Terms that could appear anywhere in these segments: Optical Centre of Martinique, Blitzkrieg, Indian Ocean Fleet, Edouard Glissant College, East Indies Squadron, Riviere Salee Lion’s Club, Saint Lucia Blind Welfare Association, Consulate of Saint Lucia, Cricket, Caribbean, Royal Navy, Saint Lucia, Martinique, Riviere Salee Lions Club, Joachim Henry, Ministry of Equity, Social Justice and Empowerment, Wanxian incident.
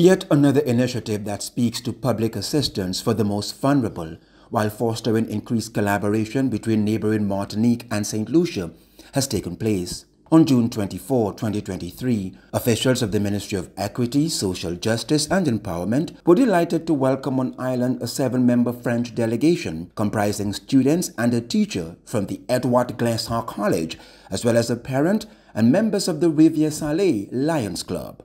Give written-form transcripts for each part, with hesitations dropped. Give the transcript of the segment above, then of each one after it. Yet another initiative that speaks to public assistance for the most vulnerable while fostering increased collaboration between neighboring Martinique and Saint Lucia has taken place. On June 24, 2023, officials of the Ministry of Equity, Social Justice and Empowerment were delighted to welcome on island a 7-member French delegation comprising students and a teacher from the Edouard Glissant College, as well as a parent and members of the Riviere Salee Lions Club.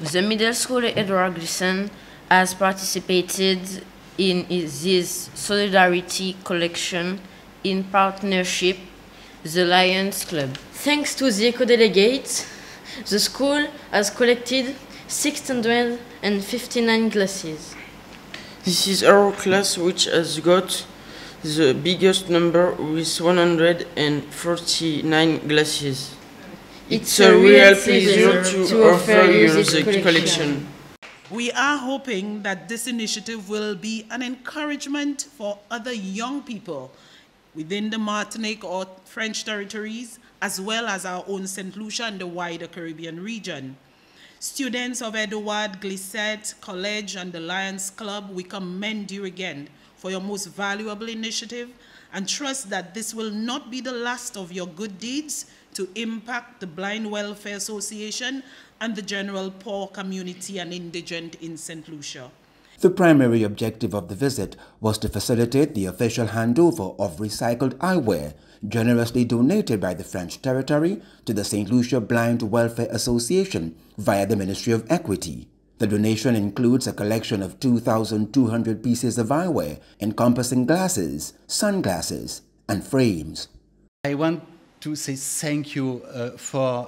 The middle school Edouard Glissant has participated in this solidarity collection in partnership the Lions Club. Thanks to the eco-delegates, the school has collected 659 glasses. This is our class which has got the biggest number with 149 glasses. It's a real pleasure to offer you the collection. We are hoping that this initiative will be an encouragement for other young people within the Martinique or French territories, as well as our own St. Lucia and the wider Caribbean region. Students of Edouard Glissant College and the Lions Club, we commend you again for your most valuable initiative and trust that this will not be the last of your good deeds to impact the Blind Welfare Association and the general poor community and indigent in St. Lucia. The primary objective of the visit was to facilitate the official handover of recycled eyewear generously donated by the French territory to the Saint Lucia Blind Welfare Association via the Ministry of Equity. The donation includes a collection of 2,200 pieces of eyewear encompassing glasses, sunglasses, and frames. I want to say thank you for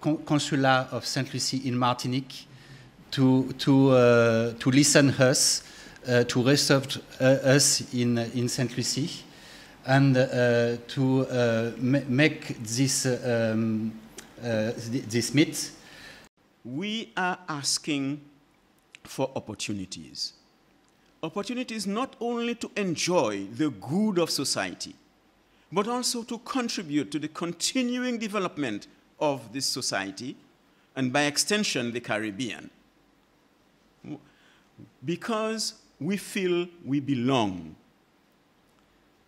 Consular of Saint Lucie in Martinique to listen us, to receive us in Saint Lucie, and to make this this meet. We are asking for opportunities, not only to enjoy the good of society, but also to contribute to the continuing development of this society, and by extension, the Caribbean. Because we feel we belong.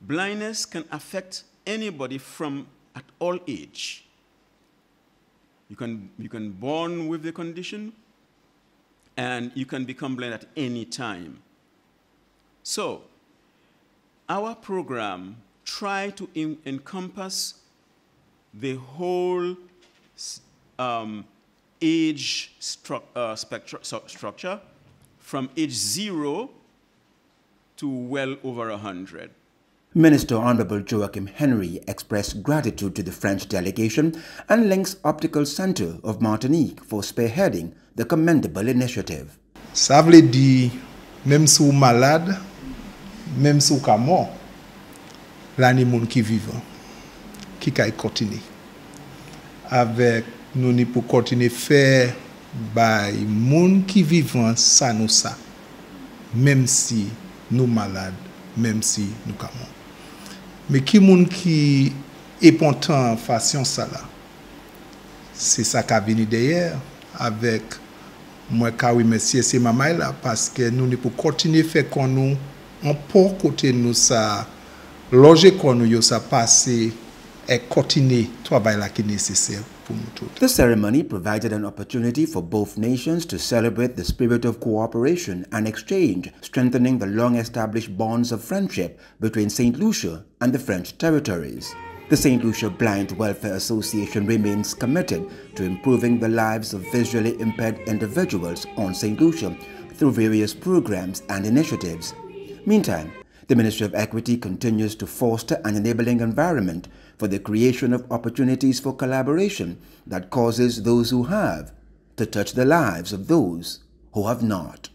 Blindness can affect anybody from at all age. You can born with the condition, and you can become blind at any time. So, our program tries to encompass the whole age structure from age 0 to well over 100. Minister Honorable Joachim Henry expressed gratitude to the French delegation and links Optical Centre of Martinique for spearheading the commendable initiative. Ça veut dire, même si vous malade, même si vous mort, l'animal qui vivant, qui caille continuer avec nous ni pour continuer faire by monde qui vivant ça nous ça, même si nous malades, même si nous camons. Mais qui monde qui est pourtant façon ça là, c'est ça qui a venu derrière avec moi oui monsieur c'est maman là parce que nous ni pour continuer faire qu'on nous on pour côté nous ça loger qu'on nous yo ça passer et continuer travail là qui nécessaire. The ceremony provided an opportunity for both nations to celebrate the spirit of cooperation and exchange, strengthening the long-established bonds of friendship between Saint Lucia and the French territories. The Saint Lucia Blind Welfare Association remains committed to improving the lives of visually impaired individuals on Saint Lucia through various programs and initiatives. Meantime, the Ministry of Equity continues to foster an enabling environment for the creation of opportunities for collaboration that causes those who have to touch the lives of those who have not.